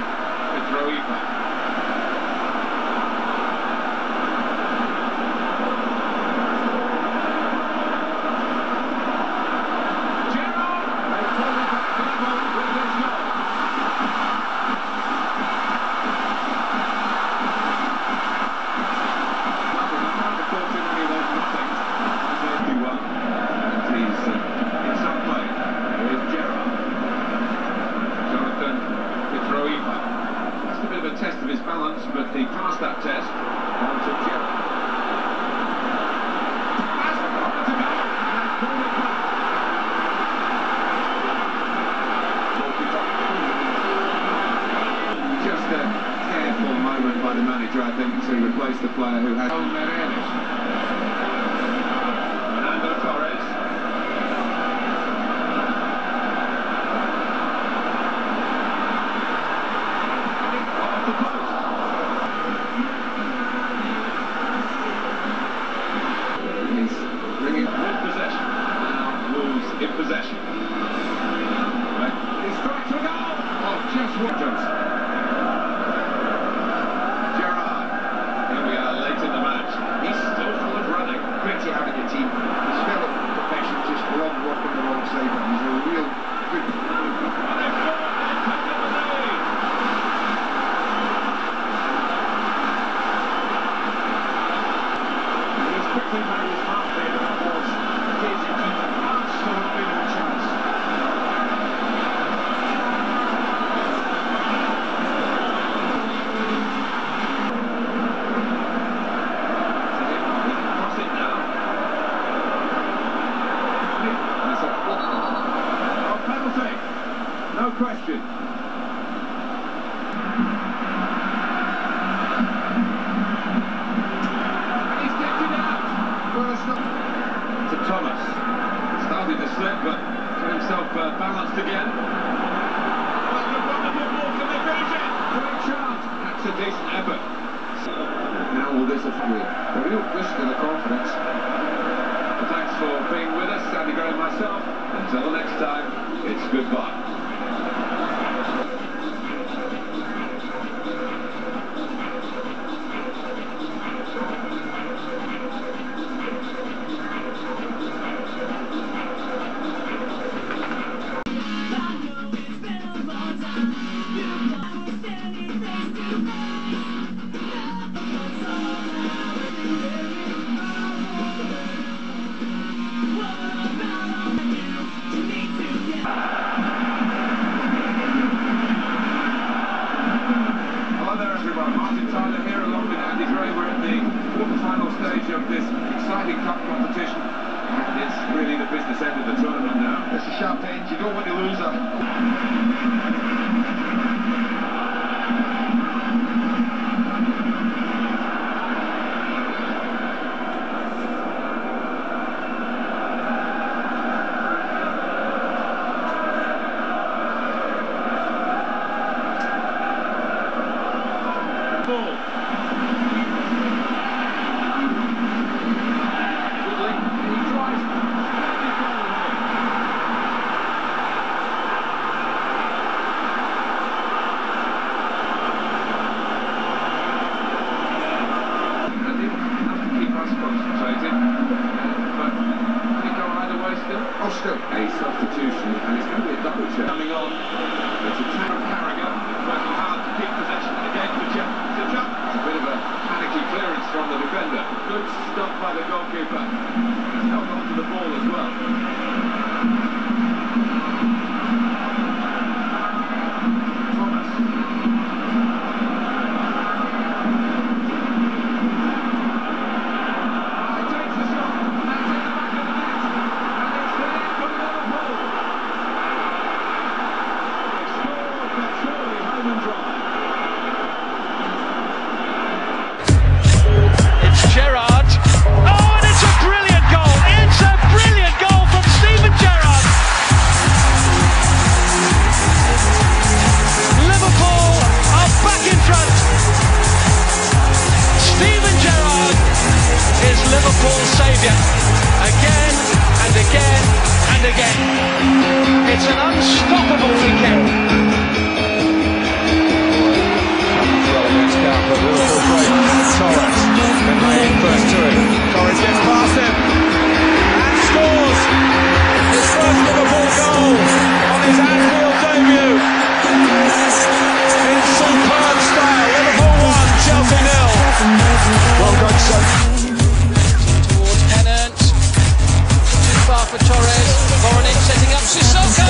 to throw even. Test of his balance, but he passed that test. On to Gerrard. Has the corner to go, and pulled it back. Just a careful moment by the manager, I think, to replace the player who had... A real boost to the confidence. Well, thanks for being with us, Andy Gray and myself. Until next time, it's goodbye. Again, it's an unstoppable weekend. Torres. Foreign in setting up Sissoko.